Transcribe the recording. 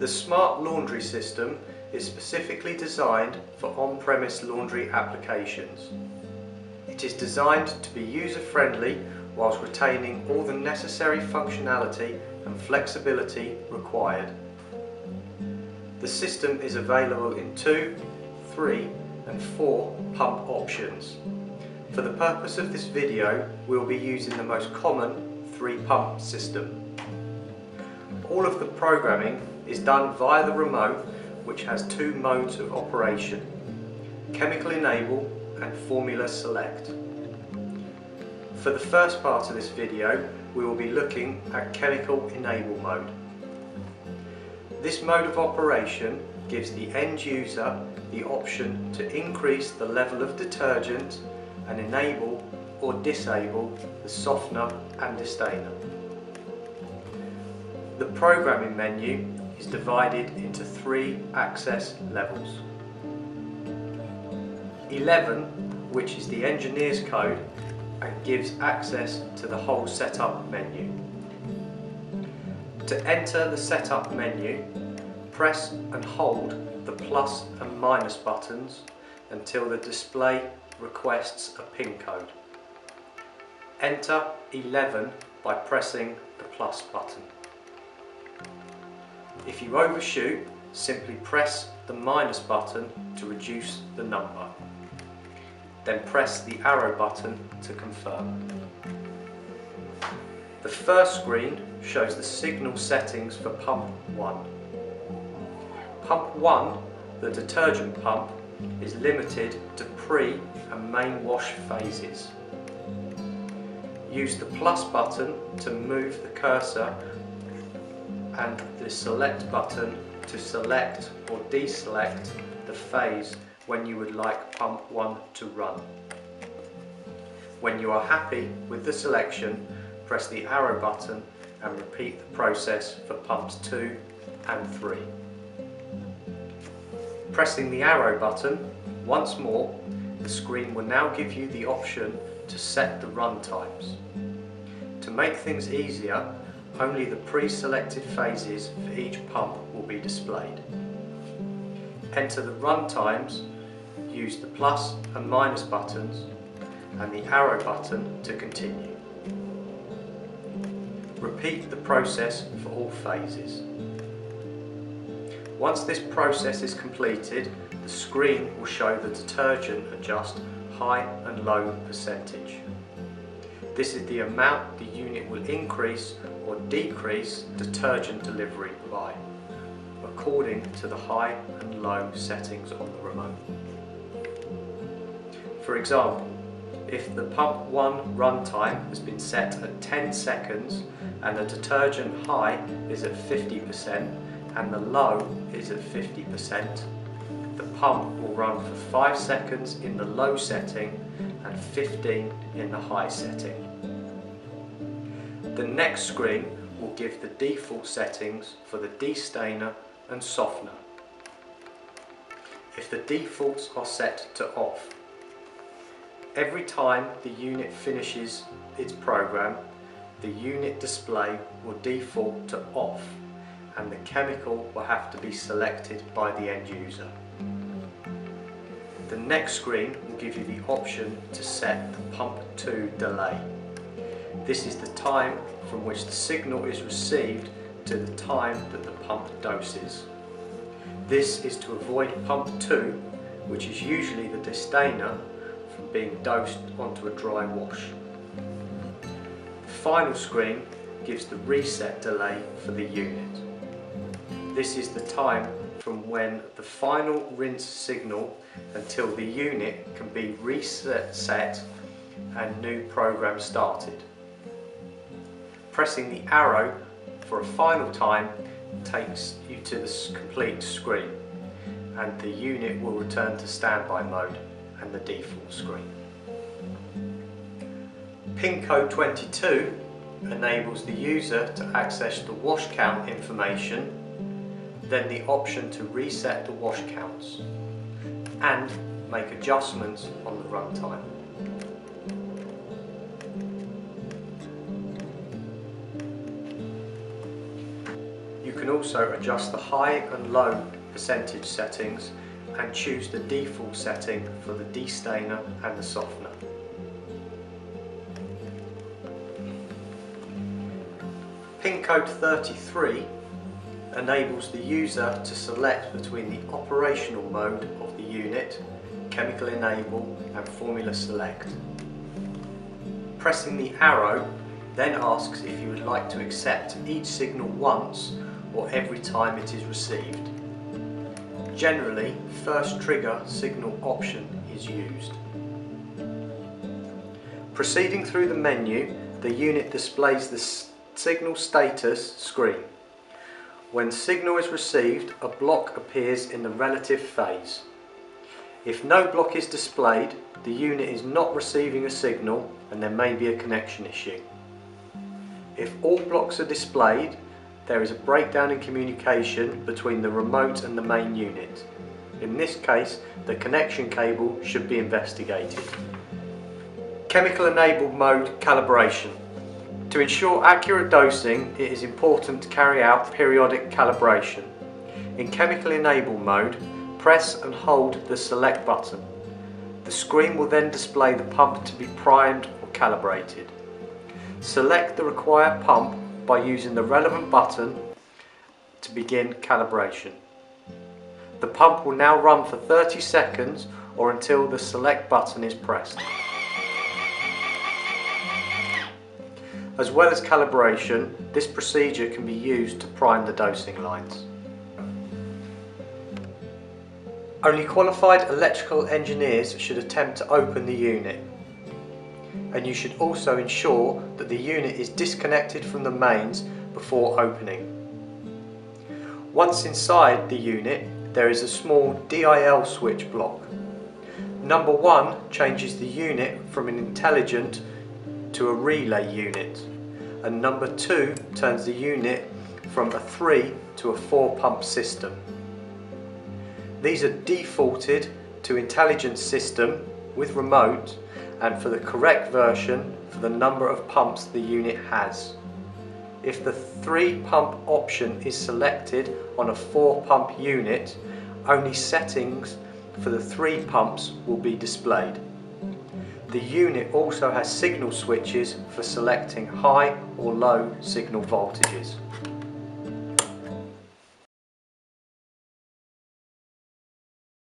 The Smart Laundry System is specifically designed for on-premise laundry applications. It is designed to be user-friendly whilst retaining all the necessary functionality and flexibility required. The system is available in 2, 3 and 4 pump options. For the purpose of this video, we will be using the most common 3 pump system. All of the programming is done via the remote, which has 2 modes of operation: Chemical Enable and Formula Select. For the first part of this video, we will be looking at Chemical Enable mode. This mode of operation gives the end user the option to increase the level of detergent and enable or disable the softener and destainer. The programming menu is divided into 3 access levels. 11, which is the engineer's code and gives access to the whole setup menu. To enter the setup menu, press and hold the plus and minus buttons until the display requests a PIN code. Enter 11 by pressing the plus button. If you overshoot, simply press the minus button to reduce the number. Then press the arrow button to confirm. The first screen shows the signal settings for pump 1. Pump 1, the detergent pump, is limited to pre and main wash phases. Use the plus button to move the cursor and the select button to select or deselect the phase when you would like pump 1 to run. When you are happy with the selection, press the arrow button and repeat the process for pumps 2 and 3. Pressing the arrow button once more, the screen will now give you the option to set the run times. To make things easier, only the pre-selected phases for each pump will be displayed. Enter the run times, use the plus and minus buttons and the arrow button to continue. Repeat the process for all phases. Once this process is completed, the screen will show the detergent adjust high and low percentage. This is the amount the unit will increase or decrease detergent delivery by, according to the high and low settings on the remote. For example, if the pump 1 run time has been set at 10 seconds and the detergent high is at 50% and the low is at 50%, the pump will run for 5 seconds in the low setting and 15 in the high setting. The next screen will give the default settings for the destainer and softener. If the defaults are set to off, every time the unit finishes its program, the unit display will default to off and the chemical will have to be selected by the end user. The next screen will give you the option to set the pump 2 delay. This is the time from which the signal is received to the time that the pump doses. This is to avoid pump 2, which is usually the destainer, from being dosed onto a dry wash. The final screen gives the reset delay for the unit. This is the time from when the final rinse signal until the unit can be reset and new program started. Pressing the arrow for a final time takes you to the complete screen, and the unit will return to standby mode and the default screen. PIN code 22 enables the user to access the wash count information, then the option to reset the wash counts and make adjustments on the runtime. You can also adjust the high and low percentage settings and choose the default setting for the destainer and the softener. PIN code 33 enables the user to select between the operational mode of the unit, chemical enable and formula select. Pressing the arrow then asks if you would like to accept each signal once or every time it is received. Generally, first trigger signal option is used. Proceeding through the menu, the unit displays the signal status screen. When signal is received, a block appears in the relative phase. If no block is displayed, the unit is not receiving a signal and there may be a connection issue. If all blocks are displayed, there is a breakdown in communication between the remote and the main unit. In this case, the connection cable should be investigated. Chemical enabled mode calibration. To ensure accurate dosing, it is important to carry out periodic calibration. In chemical enabled mode, press and hold the select button. The screen will then display the pump to be primed or calibrated. Select the required pump by using the relevant button to begin calibration. The pump will now run for 30 seconds or until the select button is pressed. As well as calibration, this procedure can be used to prime the dosing lines. Only qualified electrical engineers should attempt to open the unit. And you should also ensure that the unit is disconnected from the mains before opening. Once inside the unit, there is a small DIL switch block. Number 1 changes the unit from an intelligent to a relay unit, and number 2 turns the unit from a 3 to a 4 pump system. These are defaulted to intelligent system with remote, and for the correct version for the number of pumps the unit has. If the 3 pump option is selected on a 4 pump unit, only settings for the 3 pumps will be displayed. The unit also has signal switches for selecting high or low signal voltages.